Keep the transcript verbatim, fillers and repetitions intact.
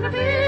gonna be.